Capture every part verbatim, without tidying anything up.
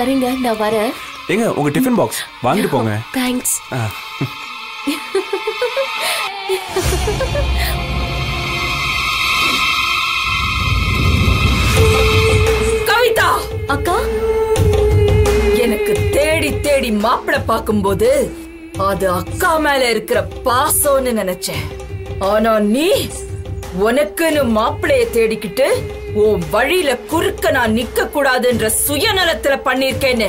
சரிங்க நான் வரேன். எங்க உங்க டிஃபன் பாக்ஸ் வாங்கிட்டு போங்க. தேங்க்ஸ். கவிதா அக்கா எனக்கு தேடி தேடி மாப்பிளை பார்க்கும்போது அது அக்கா மேல இருக்கிற பாசம்னு நினைச்சேன். ஆனா நீ உனக்குன்னு மாப்பிளைய தேடிக்கிட்டு உன் வழியில குறுக்க நான் நிக்க கூடாதுன்ற சுயநலத்துல பண்ணிருக்கேன்னு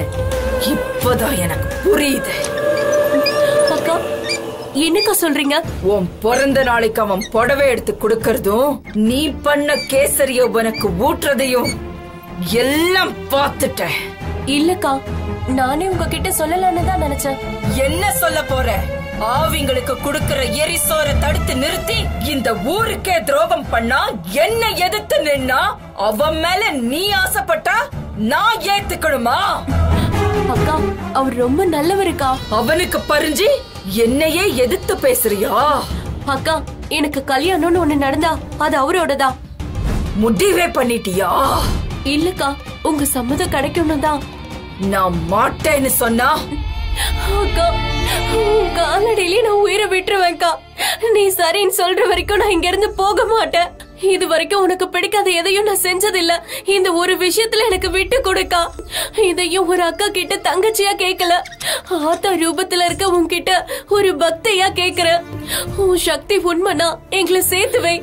இப்பதான் எனக்கு புரியுது. அக்கா என்னக்கா சொல்றீங்க? உன் பிறந்த நாளைக்கு அவன் புடவை எடுத்து கொடுக்கறதும் நீ பண்ண கேசரிய உனக்கு ஊட்டுறதையும் எல்லாம் பார்த்துட்டேன். இல்லக்கா நானே உங்ககிட்ட சொல்லலான்னு தான் நினைச்சேன். என்ன சொல்ல போற? ஆவிங்களுக்கு குடுக்கிற எரிசோர தடுத்து நிறுத்தி இந்த ஊருக்கே துரோகம் பண்ணா என்ன எதிர்த்து நின்னா அவன் மேல நீ ஆசைப்பட்டா நான் ஏத்துக்கணுமா? அக்கா அவர் ரொம்ப நல்லவருக்கா. அவனுக்கு பறிஞ்சு என்னையே எதிர்த்து பேசுறியா? அக்கா எனக்கு கல்யாணம்னு ஒண்ணு நடந்தா அது அவரோடதா. முடிவே பண்ணிட்டியா? இல்லக்கா உங்க சம்மதம் கிடைக்கணும் தான். நான் மாட்டேன்னு சொன்னா அக்கா காலடியில நான் உயிரை விட்டுருவேன்க்கா. நீ சரின்னு சொல்ற வரைக்கும் நான் இங்க இருந்து போக மாட்டேன். இது வரைக்கும் உனக்கு பிடிக்காத எதையும் நான் செஞ்சதில்ல. இந்த ஒரு விஷயத்துல எனக்கு விட்டு கொடுக்கா. இதையும் ஒரு அக்கா கிட்ட தங்கச்சியா கேக்கல, ஆத்தா ரூபத்துல இருக்க உன்கிட்ட ஒரு பக்தையா கேக்குற. உன் சக்தி உண்மைனா எங்களை சேர்த்துவை.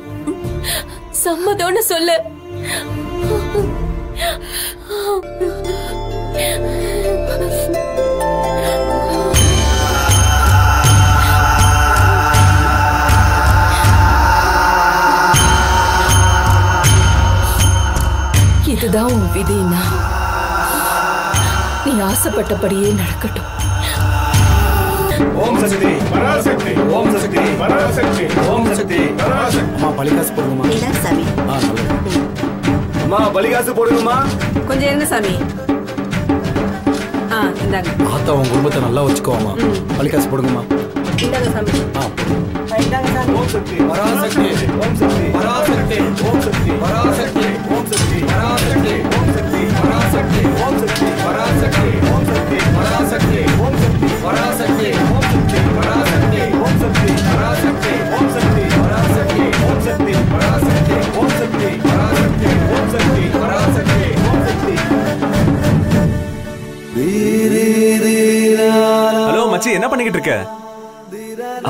சம்மதம்னு சொல்லு. இதுதான் உன் விதினா நீ ஆசைப்பட்டபடியே நடக்கட்டும். ஓம் சக்தி பராசக்தி ஓம் சக்தி பராசக்தி ஓம் சக்தி பராசக்தி. அம்மா பலிகாசு போடுங்கம்மா. இல்ல சாமி. ஆ அம்மா பலிகாசு போடுங்கம்மா. கொஞ்சம் இருங்க சாமி. ஆ இந்தாங்க. ஆத்தா உன் குடும்பத்தை நல்லா வச்சுக்கோமா. பலிகாசு போடுங்கம்மா. இந்தாங்க சாமி. ஆ இந்தாங்க சாமி. ஓம் சக்தி பராசக்தி ஓம் சக்தி பராசக்தி ஓம் சக்தி பராசக்தி ஓம் சக்தி பராசக்தி ஓம் சக்தி பராசக்தி ஓம் சக்தி பராசக்தி ஓம் சக்தி பராசக்தி ஓம் சக்தி பராசக்தி ஓம் சக்தி பராசக்தி ஓம் சக்தி பராசக்தி ஓம் சக்தி பராசக்தி ஓம் சக்தி பராசக்தி ஓம் சக்தி பராசக்தி ஓம் சக்தி பராசக்தி ஓம் சக்தி. ஹலோ மச்சி என்ன பண்ணிக்கிட்டு இருக்க?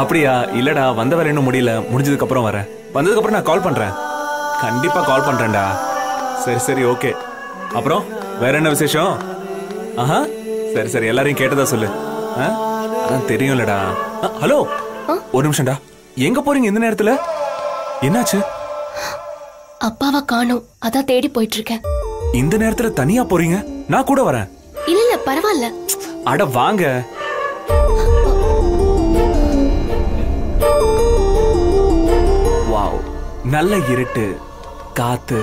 அப்படியா? இல்லடா வந்த வேலை இன்னும் முடியல, முடிஞ்சதுக்கு அப்புறம் வரேன். வந்ததுக்கு அப்புறம் நான் கால் பண்றேன். கண்டிப்பா கால் பண்றேன்டா. சரி சரி ஓகே. அப்புறம் வேற என்ன விசேஷம்? ஆஹா சரி சரி எல்லாரையும் கேட்டதா சொல்லு. தெரியும்லடா. ஹலோ ஒரு நிமிஷம்டா, எங்க போறீங்க இந்த நேரத்துல? என்னாச்சு? அப்பாவை காணோம் அதான் தேடி போயிட்டு இருக்கேன். இந்த நேரத்துல தனியா போறீங்க? நான் கூட வரேன். இல்ல இல்ல பரவாயில்ல. அட வாங்க. நல்ல இருட்டு, காத்து,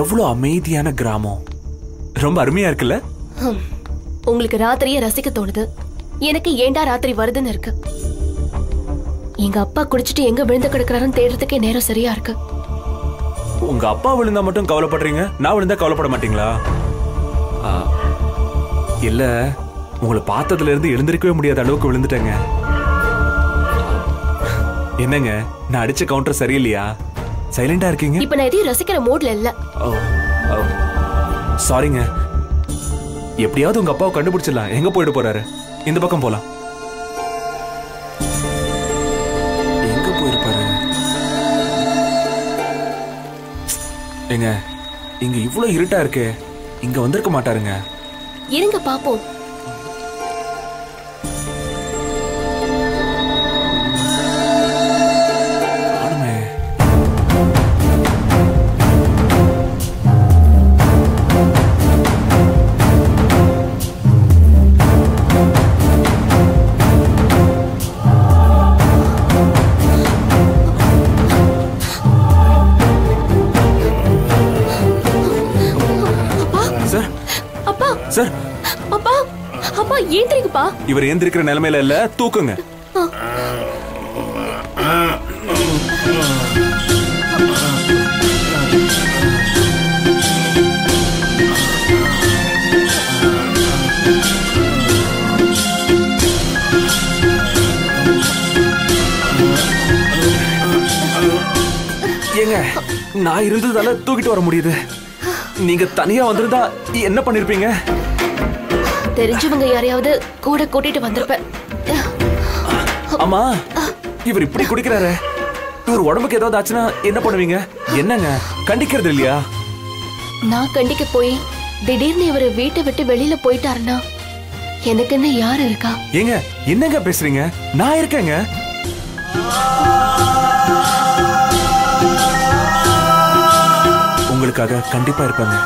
எவ்வளவு அமைதியான கிராமம். ரொம்ப அருமையா இருக்குல்ல? உங்களுக்கு ராத்திரியே ரசிக்க தோணுது. எனக்கு ஏண்டா ராத்திரி வருதுன்னு இருக்கு. எங்க அப்பா குடிச்சிட்டு எங்க விழுந்து கிடக்குறாருன்னு தேடுறதுக்கே நேரம் சரியா இருக்கு. உங்க அப்பா விழுந்தா மட்டும் கவலைப்படுறீங்க, நான் விழுந்தா கவலைப்பட மாட்டீங்களா? இல்ல உங்களை பார்த்ததுல இருந்து எழுந்திருக்கவே முடியாத அளவுக்கு விழுந்துட்டேங்க. என்னங்க நான் அடிச்ச கவுண்டர் சரியில்லையா? சைலண்டா இருக்கீங்க. இப்போ நான் எதையும் ரசிக்கிற மூட்ல இல்ல. ஓ சாரிங்க. எப்படியாவது உங்க அப்பாவை கண்டுபிடிச்சிடலாம். எங்க போயிட்டு போறாரு? இந்த பக்கம் போலாம். எங்க போயிருப்பாரு? எங்க இங்க இவ்வளவு இருட்டா இருக்கு, இங்க வந்திருக்க மாட்டாருங்க. இருங்க பாப்போம். இவர் ஏந்திருக்கிற நிலைமையில இல்ல, தூக்குங்க. நான் இருந்ததால தூக்கிட்டு வர முடியுது. நீங்க தனியா வந்திருந்தா என்ன பண்ணிருப்பீங்க? தெரிஞ்சவங்க யாரையாவது கூட கூட்டிட்டு வந்திருப்பேன். அம்மா இவர் இப்படி குடிக்கிறாரு, இவர் உடம்புக்கு ஏதாவது ஆச்சுன்னா என்ன பண்ணுவீங்க? என்னங்க கண்டிக்கிறது இல்லையா? நான் கண்டிக்க போய் திடீர்னு இவரை வீட்டை விட்டு வெளியில போயிட்டாருன்னா எனக்கு என்ன யார் இருக்கா? ஏங்க என்னங்க பேசுறீங்க? நான் இருக்கேங்க. உங்களுக்காக கண்டிப்பா இருப்பாங்க.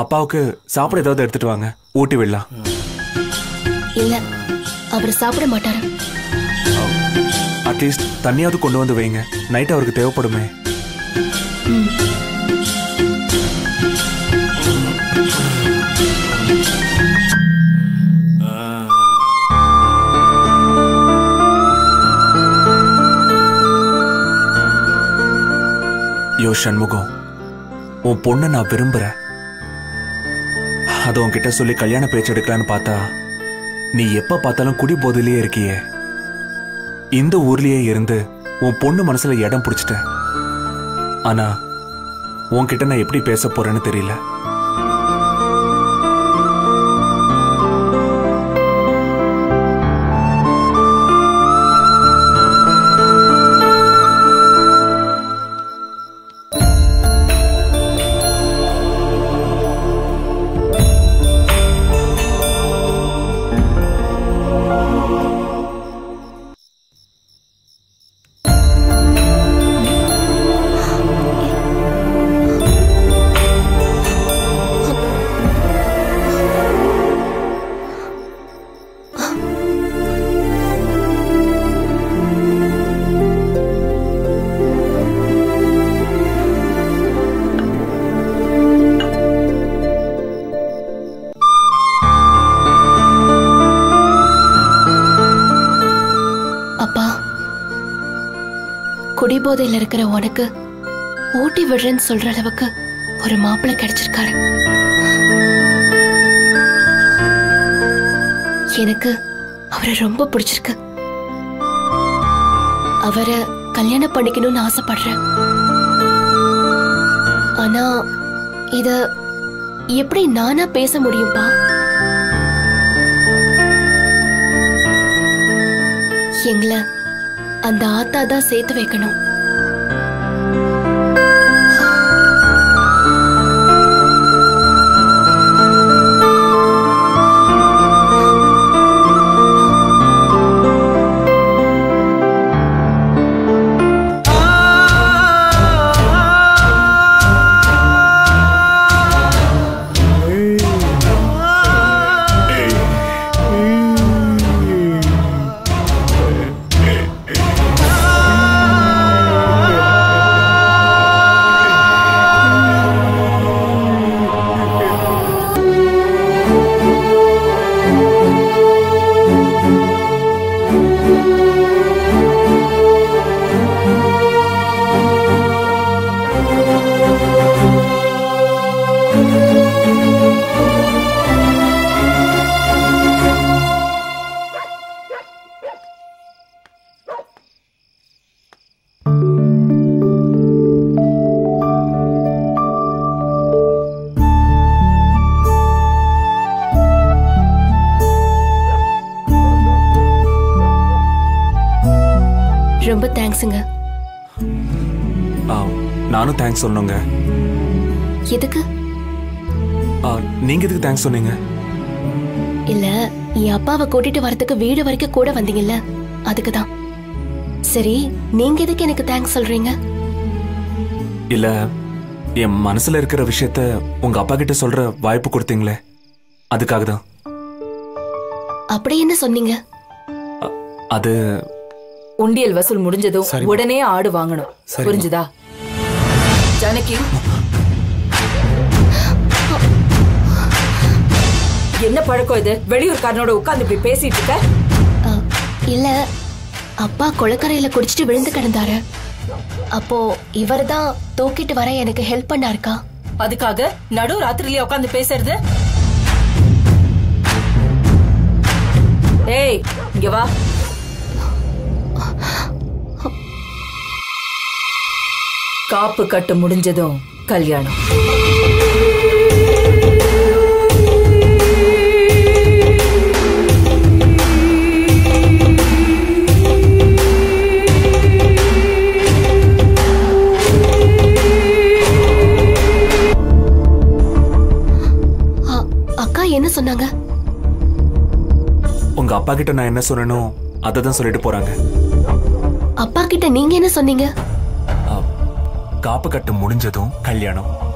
அப்பாவுக்கு சாப்பிட ஏதாவது எடுத்துட்டு வாங்க, ஊட்டி விடலாம். இல்ல அவர் சாப்பிட மாட்டாரு. அட்லீஸ்ட் தண்ணியாவது கொண்டு வந்து வைங்க, நைட் அவருக்கு தேவைப்படுமே. யோ சண்முகம், உன் பொண்ணை நான் விரும்புறேன். அதை உன்கிட்ட சொல்லி கல்யாண பேச்சு எடுக்கலான்னு பார்த்தா நீ எப்ப பார்த்தாலும் குடி போதிலேயே இருக்கியே. இந்த ஊர்லயே இருந்து உன் பொண்ணு மனசுல இடம் பிடிச்சிட்ட. ஆனா உன்கிட்ட நான் எப்படி பேச போறேன்னு தெரியல. போதையில் இருக்கிற உனக்கு ஊட்டி விடுறேன்னு சொல்ற அளவுக்கு ஒரு மாப்பிள்ளை கிடைச்சிருக்காரு. எனக்கு அவரை ரொம்ப பிடிச்சிருக்கு. அவரை கல்யாணம் பண்ணிக்கணும்னு ஆசைப்படுறேன். ஆனா இத எப்படி நானா பேச முடியும்பா? எங்களை அந்த ஆத்தா தான் சேர்த்து வைக்கணும். நானும் தேங்க்ஸ் சொன்னங்க. எதுக்கு? நீங்க எதுக்கு தேங்க்ஸ் சொன்னீங்க? இல்ல என் அப்பாவை கூட்டிட்டு வரதுக்கு வீடு வரைக்கும் கூட வந்தீங்கல்ல, அதுக்குதான். சரி நீங்க எதுக்கு எனக்கு தேங்க்ஸ் சொல்றீங்க? இல்ல என் மனசுல இருக்கிற விஷயத்த உங்க அப்பா கிட்ட சொல்ற வாய்ப்பு கொடுத்தீங்களே, அதுக்காக தான். அப்படி என்ன சொன்னீங்க? அது உண்டியல் வசூல் முடிஞ்சதும் உடனே ஆடு வாங்கணும், புரிஞ்சுதா ஜானகி? என்ன பழக்கம் இது? வெளியூர்காரனோட உட்கார்ந்து இப்படி பேசிட்டு இருக்க? இல்ல, அப்பா கொளக்கரையில குடிச்சிட்டு விழுந்து கிடந்தாரு. அப்போ இவர்தான் தூக்கிட்டு வர எனக்கு ஹெல்ப் பண்ணாருக்கா. அதுக்காக நடு ராத்திரில உட்கார்ந்து பேசுறது? ஏய், இங்க வா. காப்பு கட்டு முடிஞ்சதும் கல்யாணம். அக்கா என்ன சொன்னாங்க? உங்க அப்பா கிட்ட நான் என்ன சொன்னனோ அதை தான் சொல்லிட்டு போறாங்க. அப்பா கிட்ட நீங்க என்ன சொன்னீங்க? காப்பு கட்டு முடிஞ்சதும் கல்யாணம்.